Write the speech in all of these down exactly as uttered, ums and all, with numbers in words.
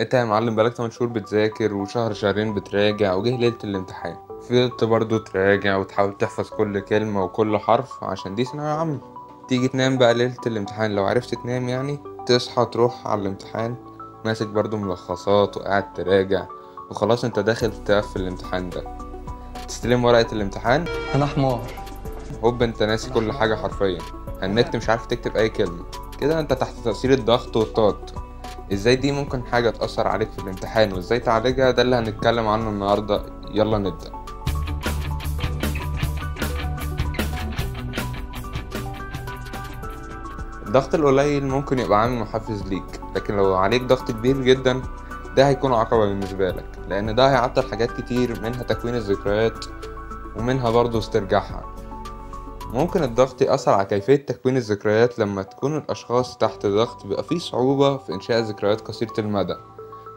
انت يا معلم بقالك تمن شهور بتذاكر وشهر شهرين بتراجع، وجه ليلة الامتحان فضلت برضه تراجع وتحاول تحفظ كل كلمة وكل حرف عشان دي ثانوية عامة. تيجي تنام بقى ليلة الامتحان، لو عرفت تنام يعني، تصحى تروح على الامتحان ماسك برضه ملخصات وقاعد تراجع، وخلاص انت داخل تقفل الامتحان ده، تستلم ورقة الامتحان انا حمار هوب انت ناسي كل حاجة حرفيا، هنكت مش عارف تكتب اي كلمة كده. انت تحت تأثير الضغط والضغط. ازاي دي ممكن حاجة تأثر عليك في الامتحان وازاي تعالجها، ده اللي هنتكلم عنه النهاردة. يلا نبدأ. الضغط القليل ممكن يبقى عامل محفز ليك، لكن لو عليك ضغط كبير جدا ده هيكون عقبة بالنسبة لك، لان ده هيعطل حاجات كتير منها تكوين الذكريات ومنها برضو استرجاعها. ممكن الضغط يأثر على كيفية تكوين الذكريات. لما تكون الأشخاص تحت ضغط بيبقى فيه صعوبة في إنشاء ذكريات قصيرة المدى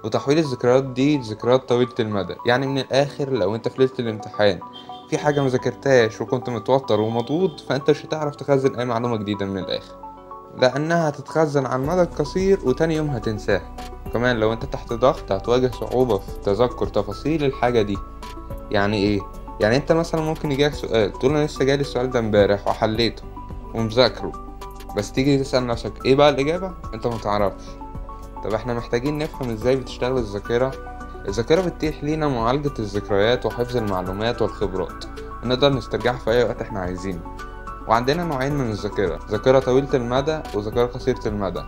وتحويل الذكريات دي لذكريات طويلة المدى. يعني من الآخر لو أنت في ليلة الامتحان في حاجة مذاكرتهاش وكنت متوتر ومضغوط، فأنت مش هتعرف تخزن أي معلومة جديدة من الآخر، لأنها هتتخزن على المدى القصير وتاني يوم هتنساها. كمان لو أنت تحت ضغط هتواجه صعوبة في تذكر تفاصيل الحاجة دي. يعني إيه؟ يعني انت مثلا ممكن يجيلك سؤال تقول انا لسه جالي السؤال ده امبارح وحليته ومذاكره، بس تيجي تسأل نفسك ايه بقى الاجابة انت متعرفش. طب احنا محتاجين نفهم ازاي بتشتغل الذاكرة. الذاكرة بتتيح لينا معالجة الذكريات وحفظ المعلومات والخبرات، نقدر نسترجعها في اي وقت احنا عايزينه. وعندنا نوعين من الذاكرة، ذاكرة طويلة المدى وذاكرة قصيرة المدى.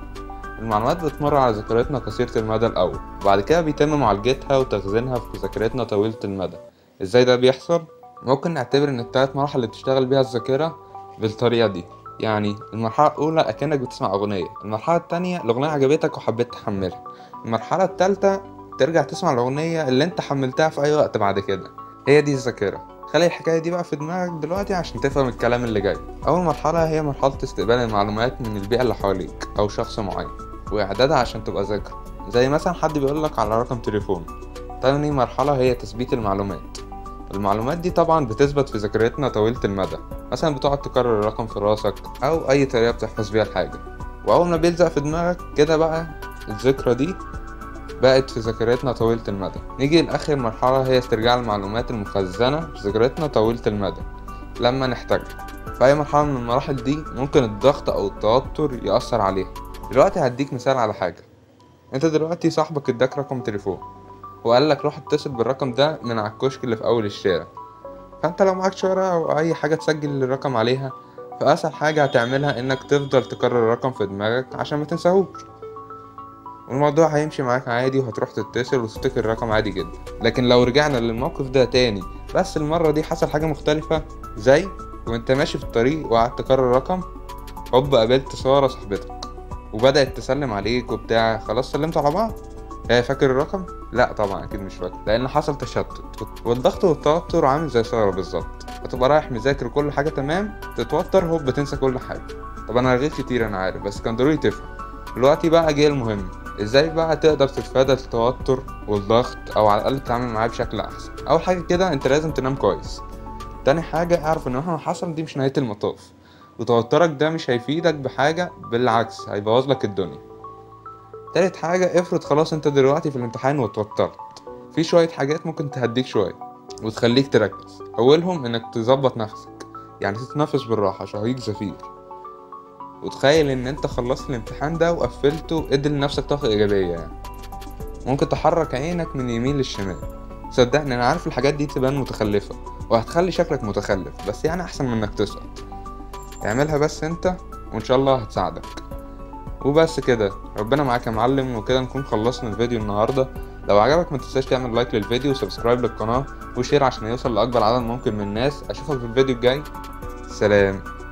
المعلومات بتمر على ذاكرتنا قصيرة المدى الاول، وبعد كده بيتم معالجتها وتخزينها في ذاكرتنا طويلة المدى. ازاي ده بيحصل؟ ممكن نعتبر ان التلات مراحل اللي بتشتغل بيها الذاكره بالطريقه دي. يعني المرحله الاولى اكنك بتسمع اغنيه، المرحله الثانيه الاغنيه عجبتك وحبيت تحملها، المرحله الثالثه ترجع تسمع الاغنيه اللي انت حملتها في اي وقت بعد كده. هي دي الذاكره. خلي الحكايه دي بقى في دماغك دلوقتي عشان تفهم الكلام اللي جاي. اول مرحله هي مرحله استقبال المعلومات من البيئه اللي حواليك او شخص معين واعدادها عشان تبقى ذاكره، زي مثلا حد بيقولك على رقم تليفون. تاني مرحله هي تثبيت المعلومات. المعلومات دي طبعا بتثبت في ذاكرتنا طويلة المدى، مثلا بتقعد تكرر الرقم في راسك او اي طريقة بتحفظ بيها الحاجة، واول ما بيلزق في دماغك كده بقى الذكرى دي بقت في ذاكرتنا طويلة المدى. نيجي لاخر مرحلة هي استرجاع المعلومات المخزنة في ذاكرتنا طويلة المدى لما نحتاجها. في اي مرحلة من المراحل دي ممكن الضغط او التوتر يأثر عليها. دلوقتي هديك مثال على حاجة. انت دلوقتي صاحبك اداك رقم تليفون وقال لك روح اتصل بالرقم ده من على الكشك اللي في اول الشارع، فانت لو معكش ورقه او اي حاجه تسجل الرقم عليها، فاسهل حاجه هتعملها انك تفضل تكرر الرقم في دماغك عشان ما تنساهوش، والموضوع هيمشي معاك عادي وهتروح تتصل وتفتكر الرقم عادي جدا. لكن لو رجعنا للموقف ده تاني بس المره دي حصل حاجه مختلفه، زي وانت ماشي في الطريق وقعدت تكرر الرقم، هوب قابلت ساره صاحبتك وبدات تسلم عليك وبتاع، خلاص سلمتوا على بعض، هي فاكر الرقم؟ لا طبعا اكيد مش فاكر، لان حصل تشتت. والضغط والتوتر عامل زي سهرة بالظبط، هتبقى رايح مذاكر كل حاجه تمام، تتوتر هوب بتنسى كل حاجه. طب انا رغيت كتير انا عارف، بس كان ضروري تفهم. دلوقتي بقى جه المهم، ازاي بقى تقدر تتفادى التوتر والضغط او على الاقل تتعامل معاه بشكل احسن. اول حاجه كده انت لازم تنام كويس. تاني حاجه اعرف ان مهما حصل دي مش نهايه المطاف، وتوترك ده مش هيفيدك بحاجه، بالعكس هيبوظ لك الدنيا. تالت حاجة، افرض خلاص انت دلوقتي في الامتحان واتوترت، في شوية حاجات ممكن تهديك شوية وتخليك تركز. اولهم انك تظبط نفسك، يعني تتنفس بالراحة شهيق زفير، وتخيل ان انت خلصت الامتحان ده وقفلته، ادي لنفسك طاقة ايجابية. يعني ممكن تحرك عينك من يمين للشمال. صدقني انا عارف الحاجات دي تبان متخلفة وهتخلي شكلك متخلف، بس يعني احسن من انك تسقط. اعملها بس انت وان شاء الله هتساعدك. وبس كده، ربنا معاك يا معلم. وكده نكون خلصنا الفيديو النهارده. لو عجبك ما تنساش تعمل لايك للفيديو وسبسكرايب للقناه وشير عشان يوصل لاكبر عدد ممكن من الناس. اشوفك في الفيديو الجاي، سلام.